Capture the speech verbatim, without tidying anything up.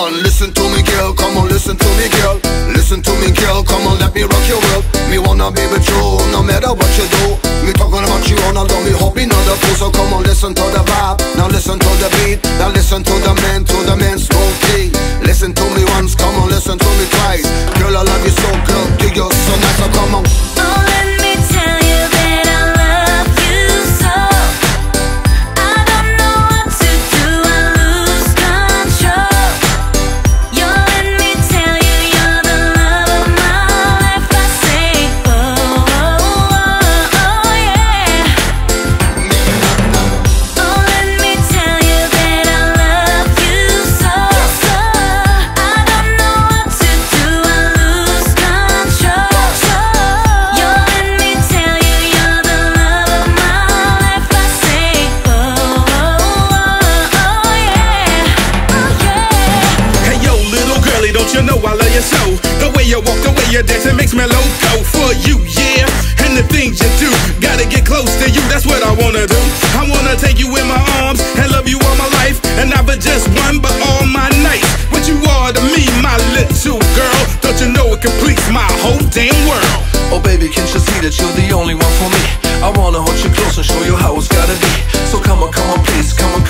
on, listen to me girl, come on, listen to me girl. Listen to me girl, come on, let me rock your world. Me wanna be with you, no matter what you do. Me talking about you, although me hopping on the pool. So come on, listen to the vibe, now listen to the beat. Now listen to the man, to the man's cold king. Listen to me once, come on, listen to me twice. Girl, I love you so, girl, you're so nice, so come on. Oh, let me tell you that I love you so. I don't know what to do, I lose control. You let me tell you, you're the love of my life. I say, oh, oh, oh, oh yeah. Oh, let me tell you that I love you so, so. I don't know what to do, I lose control. So, you let me tell you, you're the love of my life. I say, oh, oh, oh, oh yeah. Oh yeah. Hey yo, little girlie, don't you know I love you so? The way you walk, the way you dance, it makes me loco for you, yeah. And the things you do, gotta get close to you, that's what I wanna do. I wanna take you in my arms and love you all my life, and not for just one, but all my nights. What you are to me, my little girl, don't you know it completes my whole damn world. Oh baby, can't you see that you're the only one for me? I wanna hold you close and show you how it's gotta be. So come on, come on, please, come on, come on.